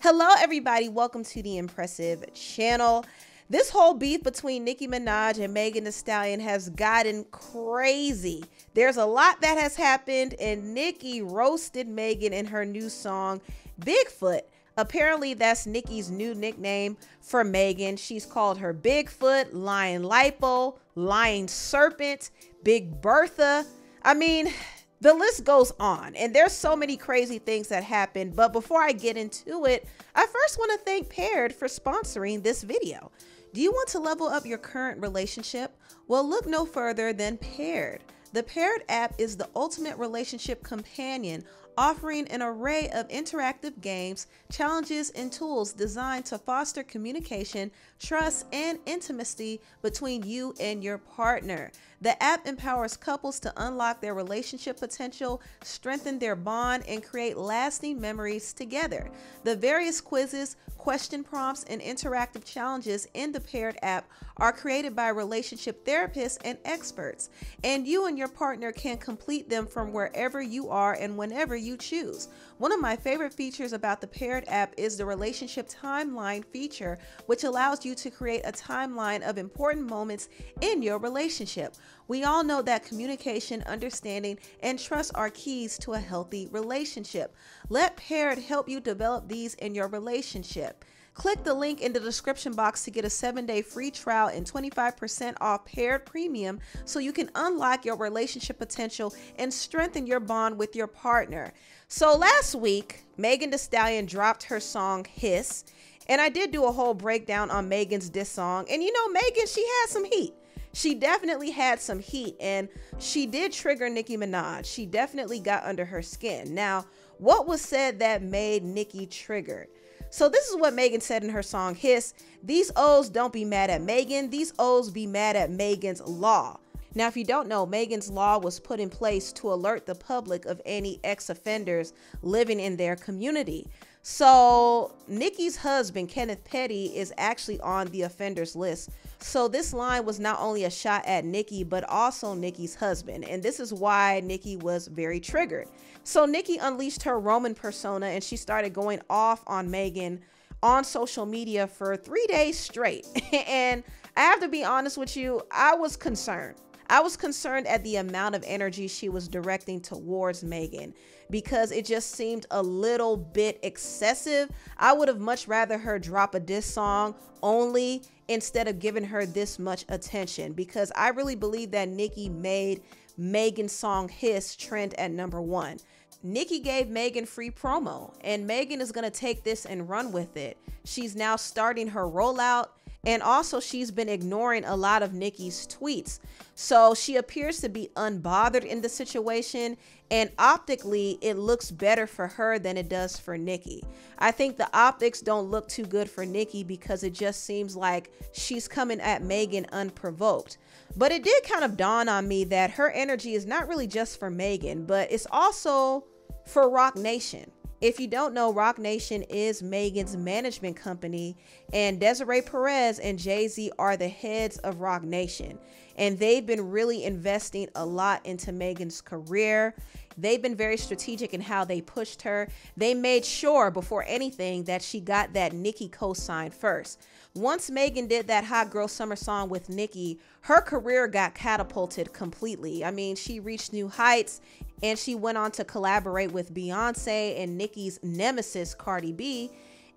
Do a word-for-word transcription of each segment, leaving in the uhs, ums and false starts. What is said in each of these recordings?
Hello everybody, welcome to the Empressive channel. This whole beef between Nicki Minaj and Megan Thee Stallion has gotten crazy. There's a lot that has happened, and Nicki roasted Megan in her new song, Big Foot. Apparently that's Nicki's new nickname for Megan. She's called her Big Foot, Lion Lipo, Lion Serpent, Big Bertha. I mean, the list goes on, and there's so many crazy things that happened. But before I get into it, I first want to thank Paired for sponsoring this video. Do you want to level up your current relationship? Well, look no further than Paired. The Paired app is the ultimate relationship companion, offering an array of interactive games, challenges, and tools designed to foster communication, trust, and intimacy between you and your partner. The app empowers couples to unlock their relationship potential, strengthen their bond, and create lasting memories together. The various quizzes, question prompts, and interactive challenges in the Paired app are created by relationship therapists and experts, and you and your partner can complete them from wherever you are and whenever you choose. One of my favorite features about the Paired app is the relationship timeline feature, which allows you to create a timeline of important moments in your relationship. We all know that communication, understanding, and trust are keys to a healthy relationship. Let Paired help you develop these in your relationship. Click the link in the description box to get a seven day free trial and twenty-five percent off Paired Premium so you can unlock your relationship potential and strengthen your bond with your partner. So last week, Megan Thee Stallion dropped her song Hiss, and I did do a whole breakdown on Megan's diss song. And you know, Megan, she had some heat. She definitely had some heat, and she did trigger Nicki Minaj. She definitely got under her skin. Now, what was said that made Nicki triggered? So this is what Megan said in her song, Hiss. These O's don't be mad at Megan. These O's be mad at Megan's Law. Now, if you don't know, Megan's Law was put in place to alert the public of any ex-offenders living in their community. So Nicki's husband, Kenneth Petty, is actually on the offenders list. So this line was not only a shot at Nicki, but also Nicki's husband. And this is why Nicki was very triggered. So Nicki unleashed her Roman persona, and she started going off on Megan on social media for three days straight. And I have to be honest with you, I was concerned. I was concerned at the amount of energy she was directing towards Megan, because it just seemed a little bit excessive. I would have much rather her drop a diss song only instead of giving her this much attention, because I really believe that Nicki made Megan's song Hiss trend at number one. Nicki gave Megan free promo, and Megan is gonna take this and run with it. She's now starting her rollout, and also she's been ignoring a lot of Nicki's tweets. So she appears to be unbothered in the situation, and optically it looks better for her than it does for Nicki. I think the optics don't look too good for Nicki, because it just seems like she's coming at Megan unprovoked. But it did kind of dawn on me that her energy is not really just for Megan, but it's also for Roc Nation. If you don't know, Roc Nation is Megan's management company, and Desiree Perez and Jay-Z are the heads of Roc Nation. And they've been really investing a lot into Megan's career. They've been very strategic in how they pushed her. They made sure before anything that she got that Nicki co-sign first. Once Megan did that Hot Girl Summer song with Nicki, her career got catapulted completely. I mean, she reached new heights, and she went on to collaborate with Beyonce and Nicki's nemesis, Cardi B.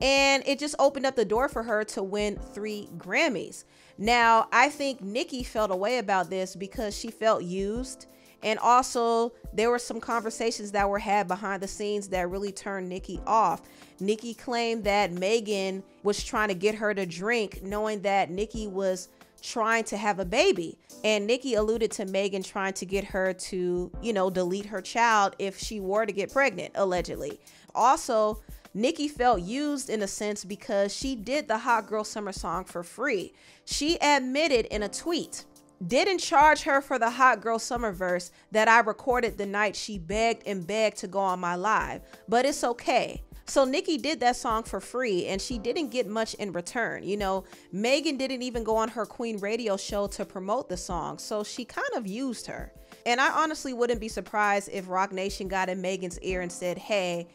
And it just opened up the door for her to win three Grammys. Now, I think Nicki felt a way about this because she felt used. And also, there were some conversations that were had behind the scenes that really turned Nicki off. Nicki claimed that Megan was trying to get her to drink, knowing that Nicki was trying to have a baby. And Nicki alluded to Megan trying to get her to, you know, delete her child if she were to get pregnant, allegedly. Also, Nicki felt used in a sense because she did the Hot Girl Summer song for free. She admitted in a tweet, didn't charge her for the Hot Girl Summer verse that I recorded the night she begged and begged to go on my live, but it's okay. So Nicki did that song for free, and she didn't get much in return. You know, Megan didn't even go on her Queen Radio show to promote the song, so she kind of used her. And I honestly wouldn't be surprised if Roc Nation got in Megan's ear and said, hey,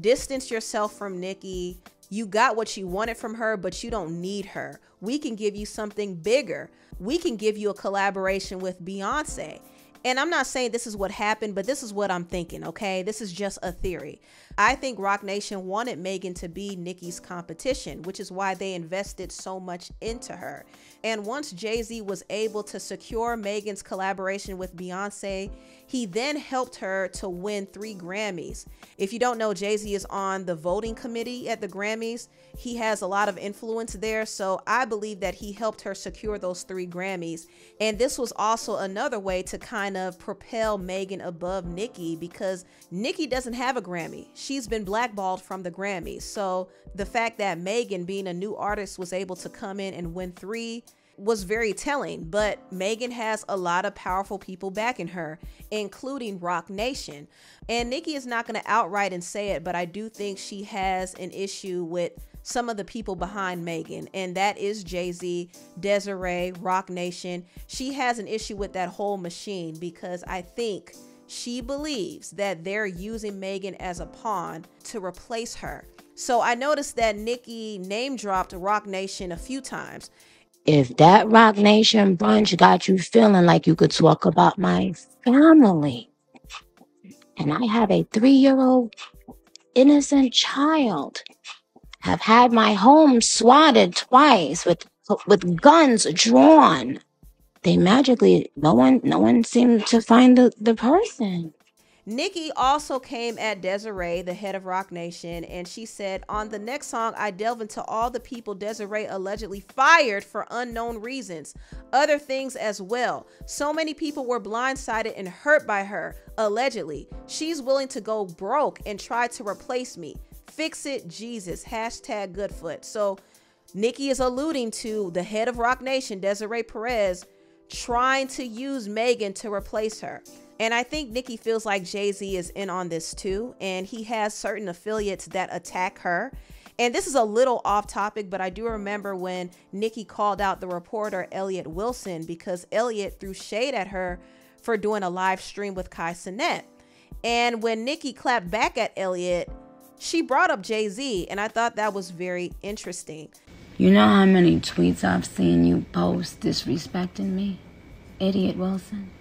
distance yourself from Nicki. You got what you wanted from her, but you don't need her. We can give you something bigger. We can give you a collaboration with Beyonce. And I'm not saying this is what happened, but this is what I'm thinking, okay? This is just a theory. I think Roc Nation wanted Megan to be Nicki's competition, which is why they invested so much into her. And once Jay-Z was able to secure Megan's collaboration with Beyonce, he then helped her to win three Grammys. If you don't know, Jay-Z is on the voting committee at the Grammys. He has a lot of influence there, so I believe that he helped her secure those three Grammys. And this was also another way to kind of propel Megan above Nicki, because Nicki doesn't have a Grammy. She's been blackballed from the Grammys. So the fact that Megan, being a new artist, was able to come in and win three was very telling. But Megan has a lot of powerful people backing her, including Roc Nation. And Nicki is not going to outright and say it, but I do think she has an issue with some of the people behind Megan, and that is Jay-Z, Desiree, Roc Nation. She has an issue with that whole machine, because I think she believes that they're using Megan as a pawn to replace her. So I noticed that Nicki name dropped Roc Nation a few times. If that Roc Nation brunch got you feeling like you could talk about my family, and I have a three-year-old innocent child, have had my home swatted twice with with guns drawn, they magically, no one no one seemed to find the, the person. Nicki also came at Desiree, the head of Roc Nation, and she said, on the next song, I delve into all the people Desiree allegedly fired for unknown reasons, other things as well. So many people were blindsided and hurt by her, allegedly. She's willing to go broke and try to replace me. Fix it, Jesus. Hashtag Goodfoot. So Nicki is alluding to the head of Roc Nation, Desiree Perez, trying to use Megan to replace her. And I think Nicki feels like Jay-Z is in on this too, and he has certain affiliates that attack her. And this is a little off topic, but I do remember when Nicki called out the reporter Elliot Wilson, because Elliot threw shade at her for doing a live stream with Kai Cenat. And when Nicki clapped back at Elliot, she brought up Jay-Z, and I thought that was very interesting. You know how many tweets I've seen you post disrespecting me, Idiot Wilson?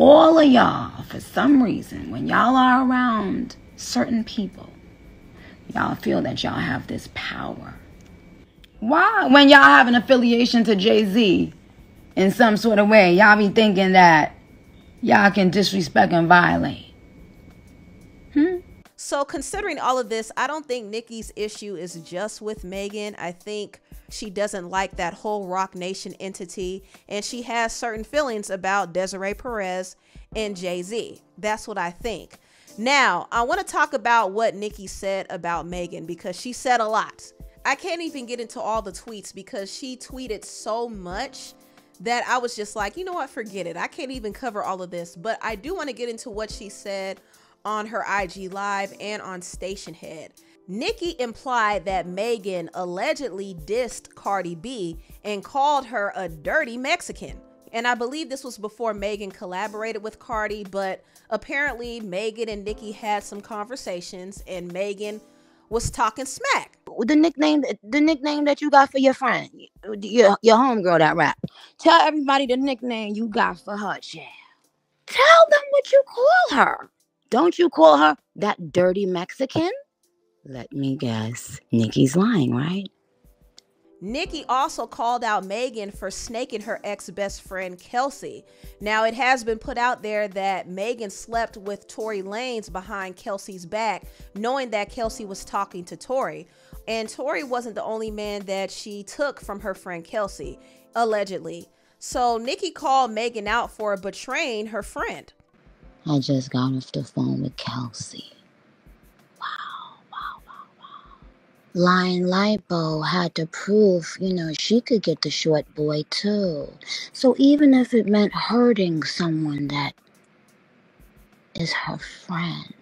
All of y'all, for some reason, when y'all are around certain people, y'all feel that y'all have this power. Why? When y'all have an affiliation to Jay-Z in some sort of way, y'all be thinking that y'all can disrespect and violate. So considering all of this, I don't think Nicki's issue is just with Megan. I think she doesn't like that whole Roc Nation entity, and she has certain feelings about Desiree Perez and Jay-Z. That's what I think. Now, I want to talk about what Nicki said about Megan, because she said a lot. I can't even get into all the tweets, because she tweeted so much that I was just like, you know what, forget it. I can't even cover all of this, but I do want to get into what she said on her I G Live and on Station Head. Nicki implied that Megan allegedly dissed Cardi B and called her a dirty Mexican. And I believe this was before Megan collaborated with Cardi, but apparently Megan and Nicki had some conversations and Megan was talking smack. The nickname, the nickname that you got for your friend, your, your homegirl that rap. Tell everybody the nickname you got for her, yeah. Tell them what you call her. Don't you call her that dirty Mexican? Let me guess, Nicki's lying, right? Nicki also called out Megan for snaking her ex-best friend, Kelsey. Now, it has been put out there that Megan slept with Tory Lanez behind Kelsey's back, knowing that Kelsey was talking to Tory. And Tory wasn't the only man that she took from her friend Kelsey, allegedly. So Nicki called Megan out for betraying her friend. I just got off the phone with Kelsey. Wow, wow, wow, wow. Lion Lipo had to prove, you know, she could get the short boy too. So even if it meant hurting someone that is her friend,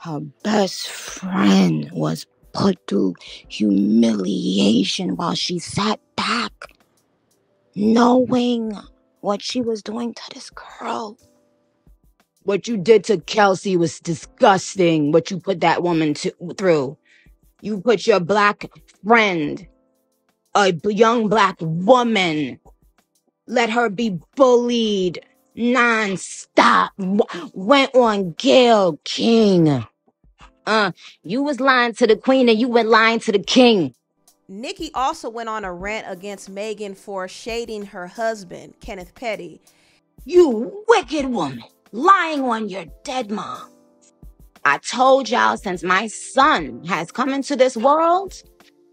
her best friend was put through humiliation while she sat back, knowing what she was doing to this girl. What you did to Kelsey was disgusting. What you put that woman to, through. You put your black friend, a young black woman, let her be bullied nonstop. Went on Gayle King. Uh, you was lying to the queen and you went lying to the king. Nicki also went on a rant against Megan for shading her husband, Kenneth Petty. You wicked woman, lying on your dead mom. I told y'all since my son has come into this world,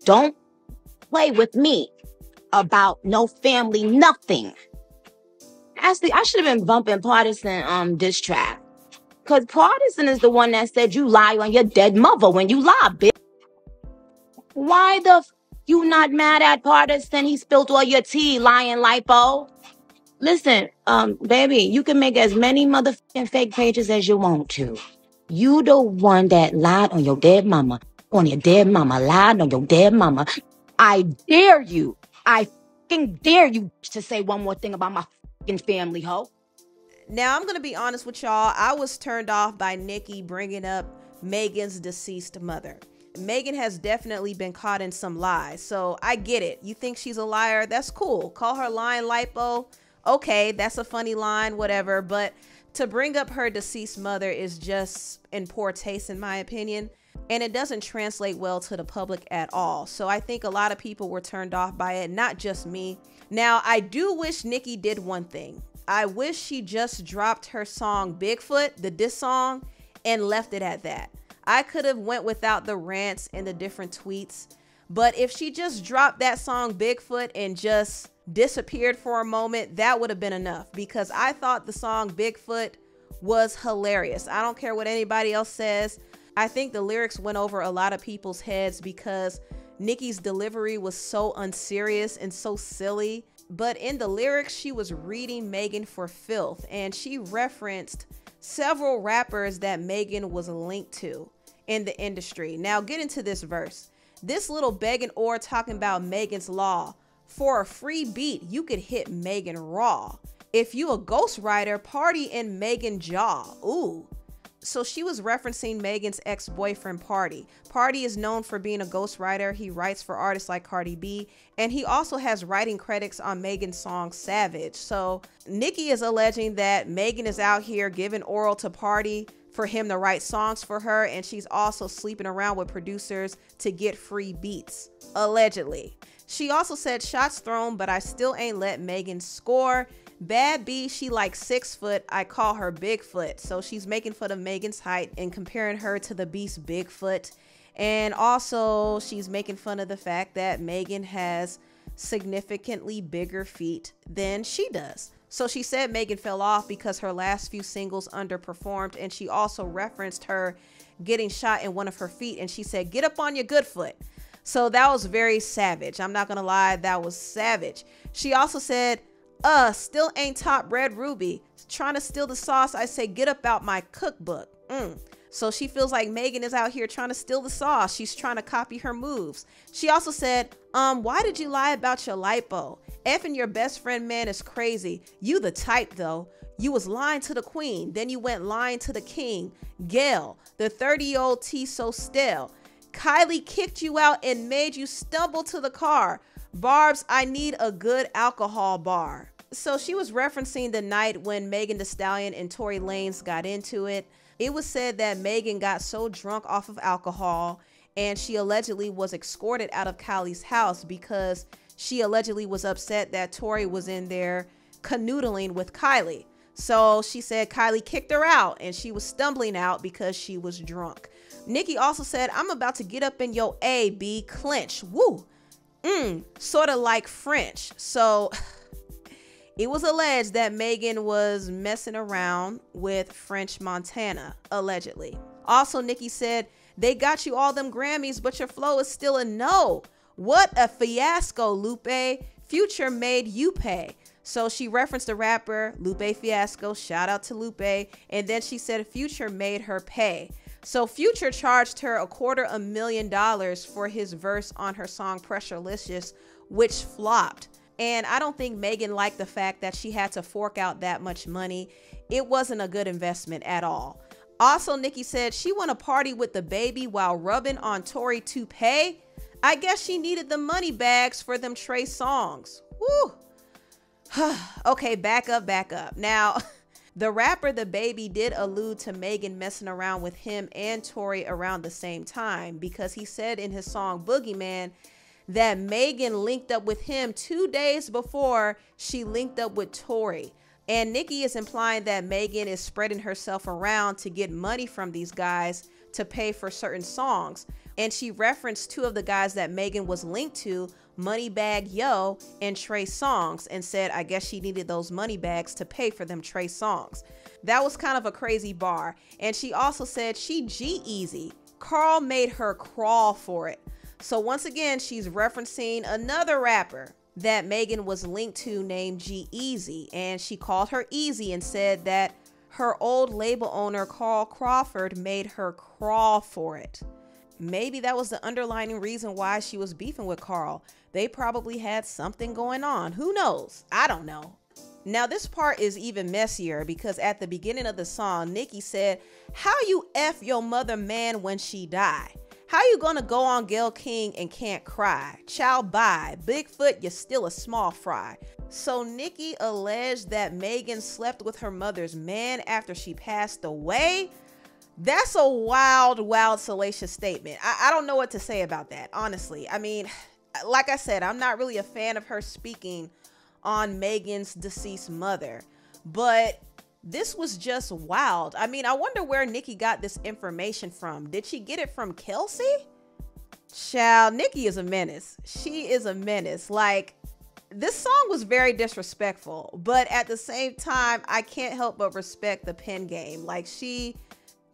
don't play with me about no family, nothing. Actually, I should have been bumping Partisan um, diss track. Because Partisan is the one that said you lie on your dead mother when you lie, bitch. Why the f you not mad at Partisan? He spilled all your tea, lying lipo. Listen, um, baby, you can make as many motherfucking fake pages as you want to. You the one that lied on your dead mama. On your dead mama. Lied on your dead mama. I dare you. I fucking dare you to say one more thing about my fucking family, ho. Now, I'm going to be honest with y'all. I was turned off by Nicki bringing up Megan's deceased mother. Megan has definitely been caught in some lies. So I get it. You think she's a liar? That's cool. Call her lying lipo. Okay, that's a funny line, whatever. But to bring up her deceased mother is just in poor taste, in my opinion. And it doesn't translate well to the public at all. So I think a lot of people were turned off by it, not just me. Now, I do wish Nicki did one thing. I wish she just dropped her song Big Foot, the diss song, and left it at that. I could have went without the rants and the different tweets. But if she just dropped that song Bigfoot and just disappeared for a moment, that would have been enough, because I thought the song Bigfoot was hilarious. I don't care what anybody else says. I think the lyrics went over a lot of people's heads because Nicki's delivery was so unserious and so silly. But in the lyrics, she was reading Megan for filth, and she referenced several rappers that Megan was linked to in the industry. Now get into this verse. This little begging or talking about Megan's Law. For a free beat, you could hit Megan raw. If you a ghostwriter, Pardi and Megan jaw. Ooh. So she was referencing Megan's ex-boyfriend Pardi. Pardi is known for being a ghostwriter. He writes for artists like Cardi B, and he also has writing credits on Megan's song Savage. So Nicki is alleging that Megan is out here giving oral to Pardi for him to write songs for her, and she's also sleeping around with producers to get free beats, allegedly. She also said, shots thrown, but I still ain't let Megan score. Bad B, she like six foot, I call her Bigfoot. So she's making fun of Megan's height and comparing her to the beast Bigfoot. And also she's making fun of the fact that Megan has significantly bigger feet than she does. So she said Megan fell off because her last few singles underperformed, and she also referenced her getting shot in one of her feet, and she said, get up on your good foot. So that was very savage. I'm not gonna lie, that was savage. She also said, uh, still ain't top Red Ruby. Trying to steal the sauce, I say, get up out my cookbook. Mm. So she feels like Megan is out here trying to steal the sauce. She's trying to copy her moves. She also said, um, why did you lie about your lipo? Effing your best friend, man, is crazy. You the type, though. You was lying to the queen. Then you went lying to the king. Gayle, the thirty-year-old tea so stale. Kylie kicked you out and made you stumble to the car. Barb's, I need a good alcohol bar. So she was referencing the night when Megan Thee Stallion and Tory Lanez got into it. It was said that Megan got so drunk off of alcohol, and she allegedly was escorted out of Kylie's house because she allegedly was upset that Tory was in there canoodling with Kylie. So she said Kylie kicked her out and she was stumbling out because she was drunk. Nicki also said, I'm about to get up in your A B clench. Woo. Mm, sort of like French. So it was alleged that Megan was messing around with French Montana, allegedly. Also, Nicki said, they got you all them Grammys, but your flow is still a no. What a fiasco, Lupe. Future made you pay. So she referenced the rapper Lupe Fiasco. Shout out to Lupe. And then she said Future made her pay. So Future charged her a quarter a million dollars for his verse on her song Pressurelicious, which flopped. And I don't think Megan liked the fact that she had to fork out that much money. It wasn't a good investment at all. Also, Nicki said she went to party with DaBaby while rubbing on Tory toupee. I guess she needed the money bags for them Trey Songz. Woo. Okay, back up, back up. Now, the rapper DaBaby did allude to Megan messing around with him and Tory around the same time, because he said in his song Boogeyman that Megan linked up with him two days before she linked up with Tory. And Nicki is implying that Megan is spreading herself around to get money from these guys to pay for certain songs. And she referenced two of the guys that Megan was linked to, Moneybagg Yo and Trey Songz, and said, I guess she needed those money bags to pay for them Trey Songz. That was kind of a crazy bar. And she also said she G-Eazy. Carl made her crawl for it. So once again, she's referencing another rapper that Megan was linked to named G-Eazy, and she called her Easy and said that her old label owner Carl Crawford made her crawl for it. Maybe that was the underlining reason why she was beefing with Carl. They probably had something going on. Who knows? I don't know. Now this part is even messier, because at the beginning of the song, Nicki said, how you F your mother man when she die? How you gonna go on Gayle King and can't cry? Child bye, Big Foot, you're still a small fry. So Nicki alleged that Megan slept with her mother's man after she passed away. That's a wild, wild, salacious statement. I, I don't know what to say about that, honestly. I mean, like I said, I'm not really a fan of her speaking on Megan's deceased mother, but this was just wild. I mean, I wonder where Nicki got this information from. Did she get it from Kelsey? Child, Nicki is a menace. She is a menace. Like, this song was very disrespectful, but at the same time, I can't help but respect the pen game. Like, she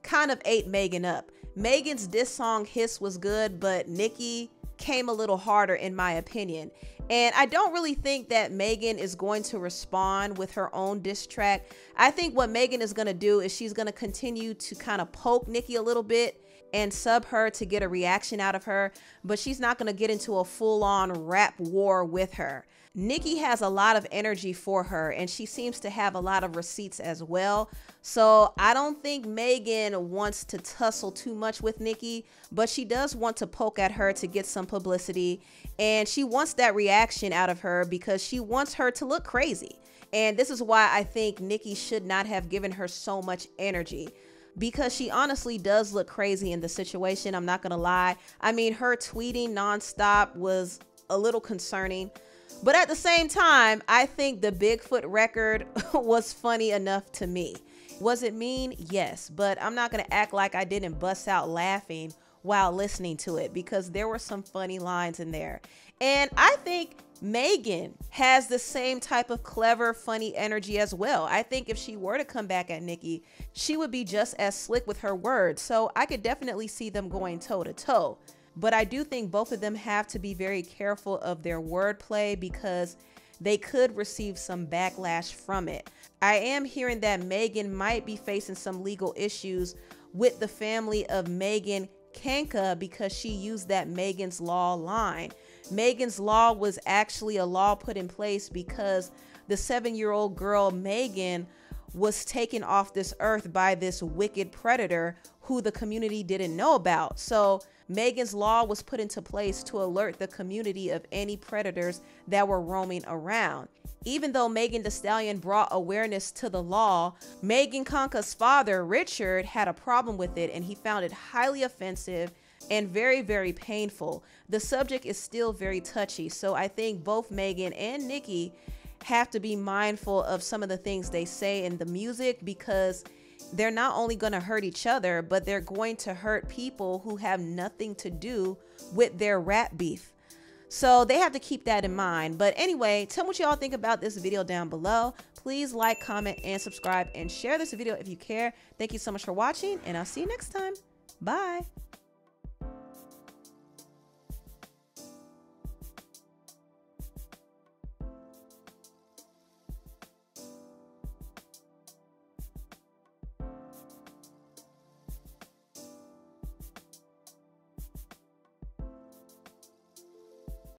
kind of ate Megan up. Megan's diss song Hiss was good, but Nicki came a little harder in my opinion. And I don't really think that Megan is going to respond with her own diss track. I think what Megan is going to do is she's going to continue to kind of poke Nicki a little bit and sub her to get a reaction out of her, but she's not going to get into a full-on rap war with her. Nicki has a lot of energy for her, and she seems to have a lot of receipts as well. So I don't think Megan wants to tussle too much with Nicki, but she does want to poke at her to get some publicity, and she wants that reaction out of her because she wants her to look crazy. And this is why I think Nicki should not have given her so much energy, because she honestly does look crazy in the situation. I'm not gonna lie. I mean, her tweeting nonstop was a little concerning, but at the same time, I think the Bigfoot record was funny enough to me. Was it mean? Yes, but I'm not gonna act like I didn't bust out laughing while listening to it, because there were some funny lines in there. And I think Megan has the same type of clever, funny energy as well. I think if she were to come back at Nicki, she would be just as slick with her words. So I could definitely see them going toe to toe. But I do think both of them have to be very careful of their wordplay, because they could receive some backlash from it. I am hearing that Megan might be facing some legal issues with the family of Megan Kanka because she used that Megan's Law line. Megan's Law was actually a law put in place because the seven-year-old girl Megan was taken off this earth by this wicked predator who the community didn't know about. So Megan's Law was put into place to alert the community of any predators that were roaming around. Even though Megan Thee Stallion brought awareness to the law, Megan Kanka's father, Richard, had a problem with it, and he found it highly offensive and very, very painful. The subject is still very touchy, so I think both Megan and Nicki have to be mindful of some of the things they say in the music, because they're not only going to hurt each other, but they're going to hurt people who have nothing to do with their rap beef. So they have to keep that in mind. But anyway, tell me what y'all think about this video down below. Please like, comment, and subscribe, and share this video if you care. Thank you so much for watching, and I'll see you next time. Bye.